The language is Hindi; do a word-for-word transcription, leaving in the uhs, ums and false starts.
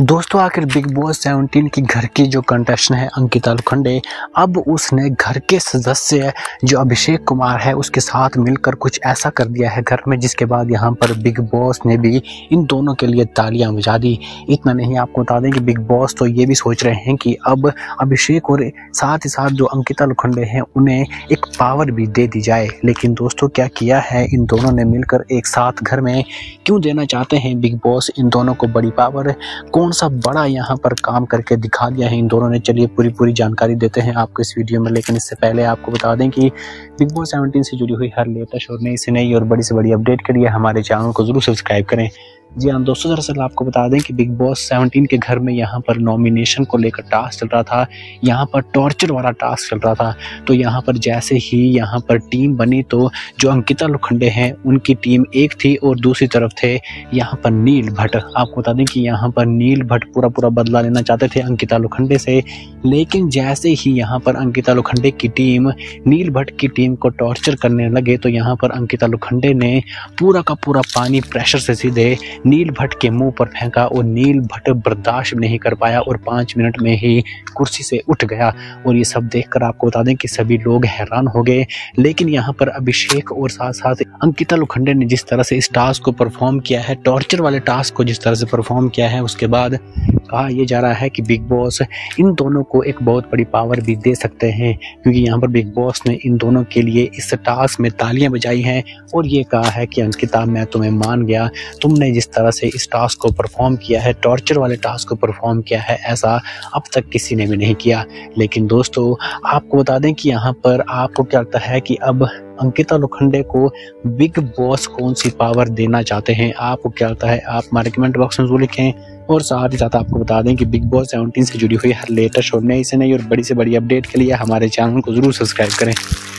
दोस्तों आखिर बिग बॉस सत्रह की घर की जो कंटेस्टेंट है अंकिता लोखंडे, अब उसने घर के सदस्य जो अभिषेक कुमार है उसके साथ मिलकर कुछ ऐसा कर दिया है घर में, जिसके बाद यहाँ पर बिग बॉस ने भी इन दोनों के लिए तालियां बजा दी। इतना नहीं, आपको बता दें कि बिग बॉस तो ये भी सोच रहे हैं कि अब अभिषेक और साथ ही साथ जो अंकिता लोखंडे हैं उन्हें एक पावर भी दे दी जाए। लेकिन दोस्तों क्या किया है इन दोनों ने मिलकर एक साथ घर में, क्यों देना चाहते हैं बिग बॉस इन दोनों को बड़ी पावर, कौन सा बड़ा यहाँ पर काम करके दिखा दिया है इन दोनों ने, चलिए पूरी पूरी जानकारी देते हैं आपको इस वीडियो में। लेकिन इससे पहले आपको बता दें कि बिग बॉस सत्रह से जुड़ी हुई हर लेटेस्ट और नई से नई और बड़ी से बड़ी अपडेट के लिए हमारे चैनल को जरूर सब्सक्राइब करें। जी हाँ दोस्तों, दरअसल आपको बता दें कि बिग बॉस सत्रह के घर में यहाँ पर नॉमिनेशन को लेकर टास्क चल रहा था, यहाँ पर टॉर्चर वाला टास्क चल रहा था। तो यहाँ पर जैसे ही यहाँ पर टीम बनी तो जो अंकिता लोखंडे हैं उनकी टीम एक थी और दूसरी तरफ थे यहाँ पर नील भट्ट। आपको बता दें कि यहाँ पर नील भट्ट पूरा पूरा बदला लेना चाहते थे अंकिता लोखंडे से, लेकिन जैसे ही यहाँ पर अंकिता लोखंडे की टीम नील भट्ट की टीम को टॉर्चर करने लगे तो यहाँ पर अंकिता लोखंडे ने पूरा का पूरा पानी प्रेशर से सीधे नील भट्ट के मुंह पर फेंका और नील भट्ट बर्दाश्त नहीं कर पाया और पाँच मिनट में ही कुर्सी से उठ गया। और ये सब देखकर आपको बता दें कि सभी लोग हैरान हो गए। लेकिन यहाँ पर अभिषेक और साथ साथ अंकिता लोखंडे ने जिस तरह से इस टास्क को परफॉर्म किया है, टॉर्चर वाले टास्क को जिस तरह से परफॉर्म किया है, उसके बाद कहा यह जा रहा है कि बिग बॉस इन दोनों को एक बहुत बड़ी पावर भी दे सकते हैं, क्योंकि यहाँ पर बिग बॉस ने इन दोनों के लिए इस टास्क में तालियां बजाई हैं और ये कहा है कि अंकिता मैं तुम्हें मान गया, तुमने जिस तरह से इस टास्क को परफॉर्म किया है, टॉर्चर वाले टास्क को परफॉर्म किया है, ऐसा अब तक किसी ने भी नहीं किया। लेकिन दोस्तों आपको बता दें कि यहाँ पर आपको क्या लगता है कि अब अंकिता लोखंडे को बिग बॉस कौन सी पावर देना चाहते हैं, आपको क्या लगता है आप हमारे कमेंट बॉक्स में जरूर लिखें। और साथ ही साथ आपको बता दें कि बिग बॉस सत्रह से जुड़ी हुई हर लेटेस्ट और नई से नई और बड़ी से बड़ी अपडेट के लिए हमारे चैनल को जरूर सब्सक्राइब करें।